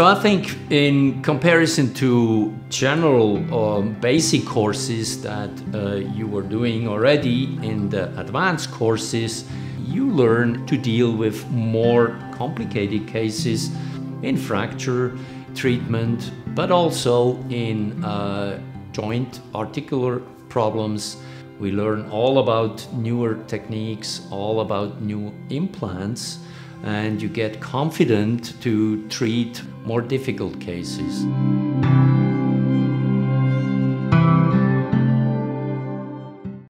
So I think in comparison to general or basic courses that you were doing already, in the advanced courses, you learn to deal with more complicated cases in fracture treatment, but also in joint articular problems. We learn all about newer techniques, all about new implants, and you get confident to treat more difficult cases.